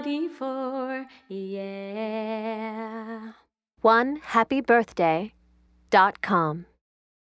Latifur, yeah. 1happybirthday.com